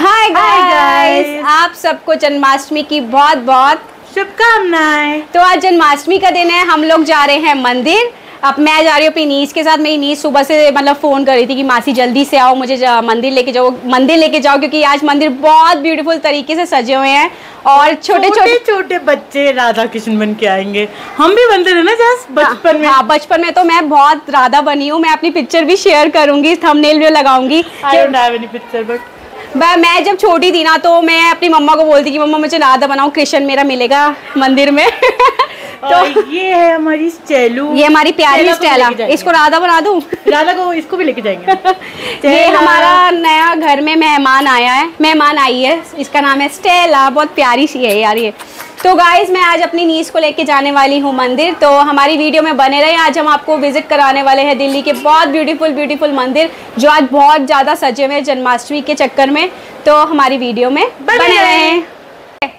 Hi guys, आप सबको जन्माष्टमी की बहुत बहुत शुभकामनाएं। तो आज जन्माष्टमी का दिन है, हम लोग जा रहे हैं मंदिर। अब मैं जा रही हूँ अपनी नीस के साथ। मेरी नीस सुबह से मतलब फ़ोन कर रही थी कि मासी जल्दी से आओ, मुझे मंदिर लेके जाओ क्योंकि आज मंदिर बहुत ब्यूटीफुल तरीके से सजे हुए हैं और छोटे बच्चे राधा कृष्ण बन के आएंगे। हम भी बनते थे ना जस्ट बचपन में। हाँ, बचपन में तो मैं बहुत राधा बनी हूँ। मैं अपनी पिक्चर भी शेयर करूंगी, थंबनेल भी लगाऊंगी। मैं जब छोटी थी ना तो मैं अपनी मम्मा को बोलती कि मम्मा मुझे राधा बनाओ, कृष्ण मेरा मिलेगा मंदिर में। तो ये है हमारी स्टेलू, ये हमारी प्यारी स्टेला। इसको राधा बना दूं, राधा को इसको भी लेके जाएंगे। ये हमारा नया घर में मेहमान आया है, मेहमान आई है, इसका नाम है स्टेला, बहुत प्यारी सी है यार ये। तो गाइज मैं आज अपनी नीस को लेके जाने वाली हूँ मंदिर, तो हमारी वीडियो में बने रहे। आज हम आपको विजिट कराने वाले हैं दिल्ली के बहुत ब्यूटीफुल मंदिर जो आज बहुत ज़्यादा सजे हुए हैं जन्माष्टमी के चक्कर में। तो हमारी वीडियो में बने रहे।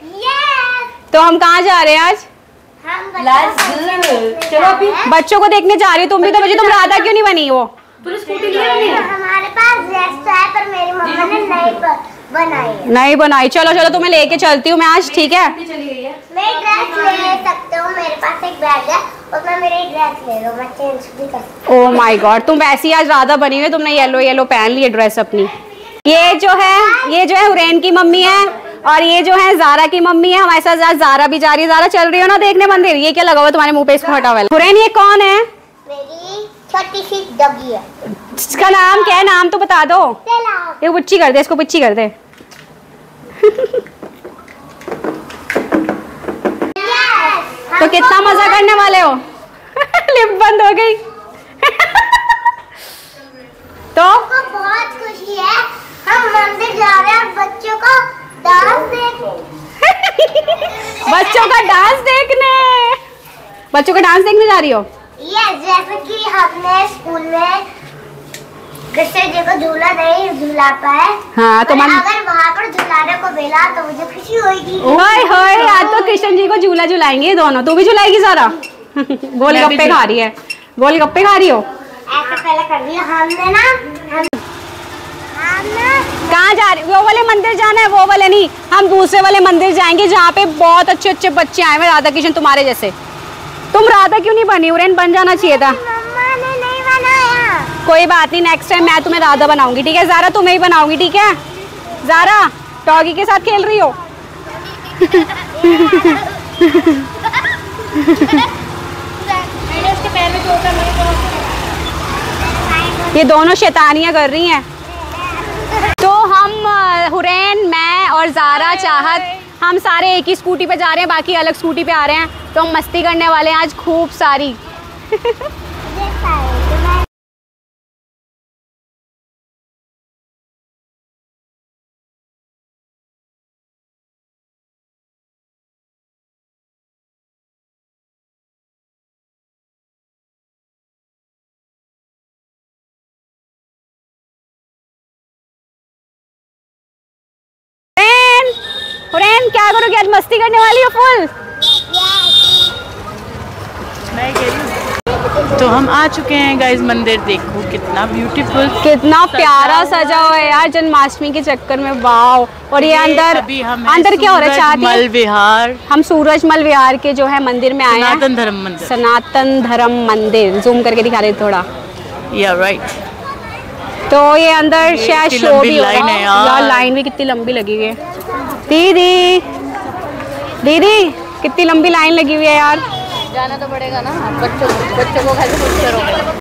तो हम कहाँ जा रहे हैं आज? चलो अभी बच्चों को देखने जा रही हो तुम भी। तो मुझे तुम राधा क्यों नहीं बनी हो? हमारे पास लेस है पर मेरी मम्मा ने नहीं बनाई। चलो तुम्हें लेके चलती हूँ मैं आज, ठीक है? मैं ड्रेस ले सकता हूँ, मेरे पास एक बैग है, उसमें मेरी ड्रेस ले लो, मैं चेंज भी कर सकती हूँ। ओह माय गॉड, तुम वैसी आज राधा बनी हुई है, तुमने येलो पहन ली है ड्रेस अपनी। ये जो है हुरैन की मम्मी है और ये जो है जारा की मम्मी है। हमारे साथ जारा भी जा रही है। जारा चल रही हो ना देखने मंदिर? ये क्या लगा हुआ तुम्हारे मुंह पे, इसको हटा वाला। हुरैन ये कौन है? मेरी छोटी सी डगी है। इसका नाम क्या है? नाम तो बता दो। ये पुच्ची कर दे, इसको पुच्ची कर दे। तो कितना मजा करने वाले हो। लिप बंद हो गई। तो बहुत खुशी है, हम मंदिर जा रहे हैं, बच्चों को डांस देखने। बच्चों का डांस देखने जा रही हो? यस, जैसे कि हमने स्कूल में कृष्ण जी को झूला नहीं झूला पाए। हाँ, तो अगर वहाँ पर झूलाने को मिला तो मुझे खुशी होगी। होए, आज तो कृष्ण जी को झूला झुलाएंगे दोनों। तू भी झुलाएगी सारा? गोलगप्पे खा रही हो? ऐसा पहले कर दिया हमने ना। कहाँ जा रही? वो वाले मंदिर जाना है, वो वाले नहीं, हम दूसरे वाले मंदिर जाएंगे जहाँ पे बहुत अच्छे बच्चे आए हैं राधा कृष्ण तुम्हारे जैसे। तुम राधा क्यों नहीं बनी? उरेन बन जाना चाहिए था। मम्मा ने नहीं बनाया। कोई बात नहीं, नेक्स्ट टाइम मैं तुम्हें राधा बनाऊंगी, ठीक है? जारा तुम्हें ही बनाऊंगी, ठीक है? जारा डॉगी के साथ खेल रही हो। ये दोनों शैतानियाँ कर रही हैं। तो हम हुरैन, मैं और जारा, चाहत, हम सारे एक ही स्कूटी पे जा रहे हैं, बाकी अलग स्कूटी पे आ रहे हैं। तो हम मस्ती करने वाले हैं आज खूब सारी। हुरैन क्या करोगी आज? मस्ती करने वाली हो फुल? तो हम आ चुके हैं गाइस मंदिर, देखो कितना ब्यूटीफुल, कितना प्यारा सजा हुआ है यार जन्माष्टमी के चक्कर में। वाव। और ये अंदर क्या हो रहा है? चाहते मल विहार, हम सूरज मल विहार के जो है मंदिर में आए हैं, सनातन धर्म मंदिर। जूम करके दिखा रहे थोड़ा। राइट। तो ये अंदर शायद शो भी लाइन है यार, लाइन भी कितनी लंबी लगी हुई है। दीदी कितनी लंबी लाइन लगी हुई है यार, जाना तो पड़ेगा ना। बच्चों को खाली कुछ करोगे।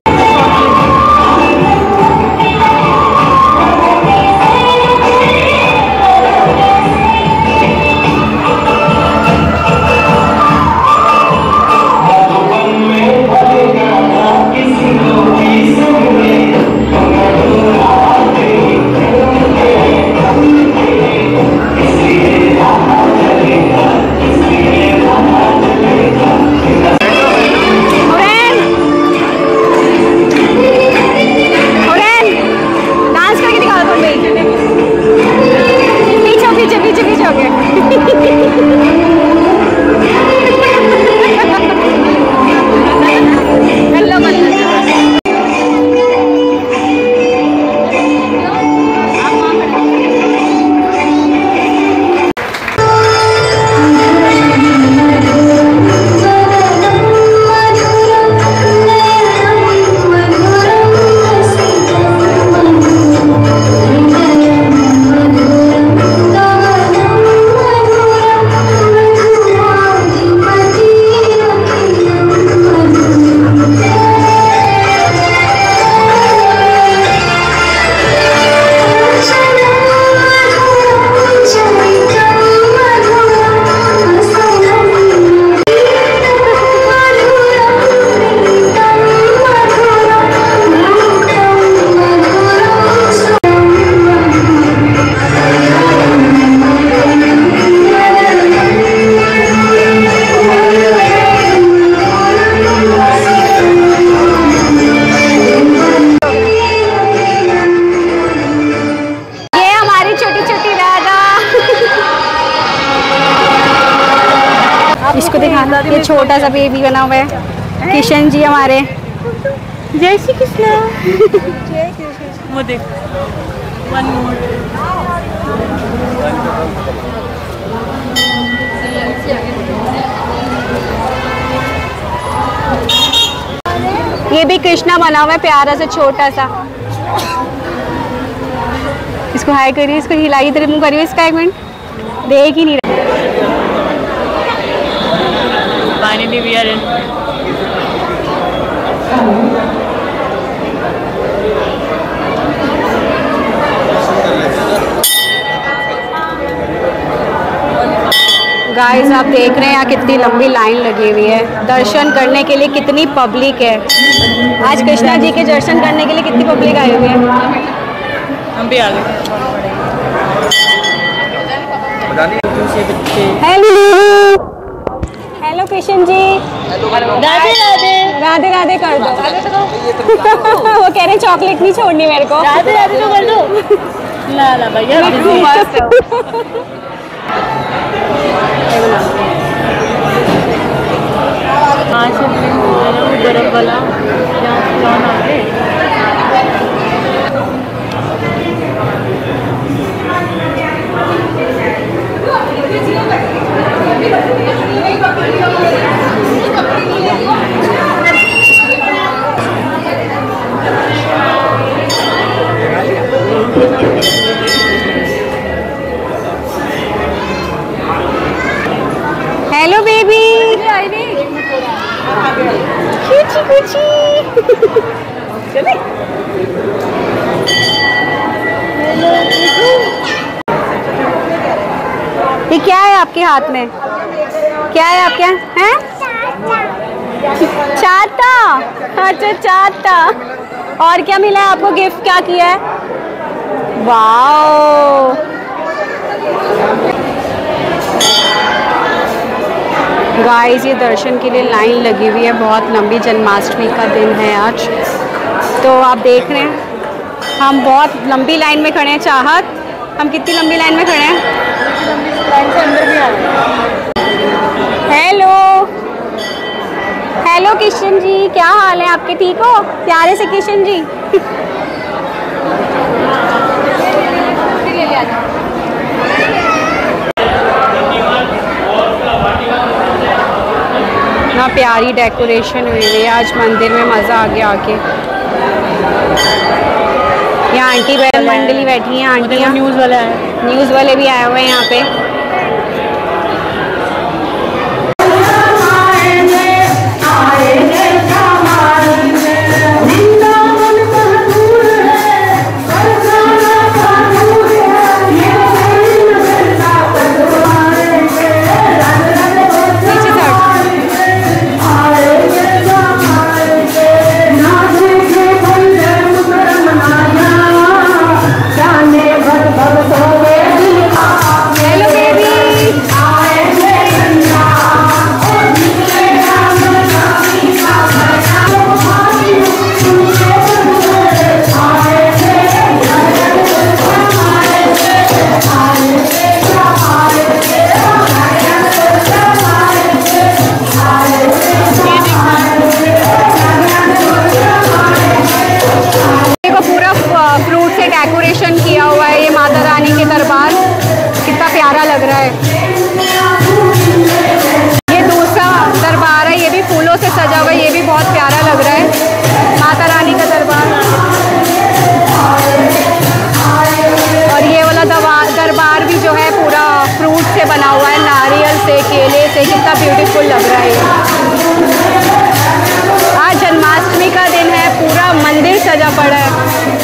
हाँ, ये छोटा सा बेबी बना हुआ है। किशन जी हमारे, जय श्री कृष्णा। वो देख वन मोर। ये भी कृष्णा बना हुआ है, प्यारा सा छोटा सा। इसको हाई करिए, इसको हिलाई तरफ मुँह करिए, इसका एक मिनट देख ही नहीं रहा। Finally we are in. Guys आप देख रहे हैं यहाँ कितनी लंबी लाइन लगी हुई है दर्शन करने के लिए, कितनी पब्लिक है। आज कृष्णा जी के दर्शन करने के लिए कितनी पब्लिक आई हुई है। हम भी आ गए। हेलो कृष्ण जी, राधे राधे। राधे राधे कर दो, वो कह रहे हैं चॉकलेट नहीं छोड़नी मेरे को। राधे राधे तो कर दो ना ना भैया। गरम वाला हेलो बेबी, कुछी कुछी। चले ये क्या है आपके हाथ में, क्या है आपके हैं? चाटा। अच्छा चाटा। और क्या मिला है आपको गिफ्ट, क्या किया है? वाओ गाइस ये दर्शन के लिए लाइन लगी हुई है बहुत लंबी। जन्माष्टमी का दिन है आज, तो आप देख रहे हैं हम बहुत लंबी लाइन में खड़े हैं। चाहत हम कितनी लंबी लाइन में खड़े हैं, लाइन से अंदर भी आ गए। हेलो हेलो किशन जी, क्या हाल है आपके, ठीक हो प्यारे से किशन जी? ना प्यारी डेकोरेशन हुई है आज मंदिर में, मज़ा आ गया आके। यहाँ आंटी बहन मंडली बैठी हैं, आंटियाँ न्यूज़ वाले भी आए हुए हैं यहाँ पे।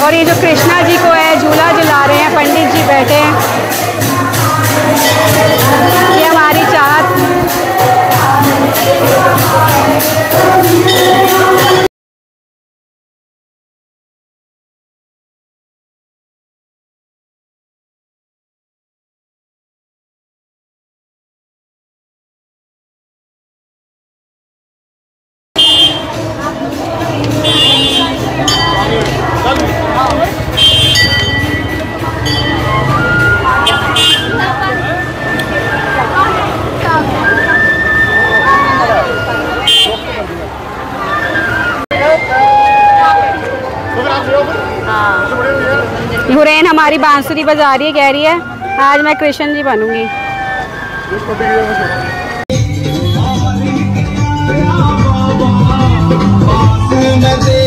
और ये जो कृष्णा जी को है झूला झुला रहे हैं, पंडित जी बैठे हैं। ये हमारी चाहत। बांसुरी बजा रही है, कह रही है आज मैं कृष्ण जी बनूंगी।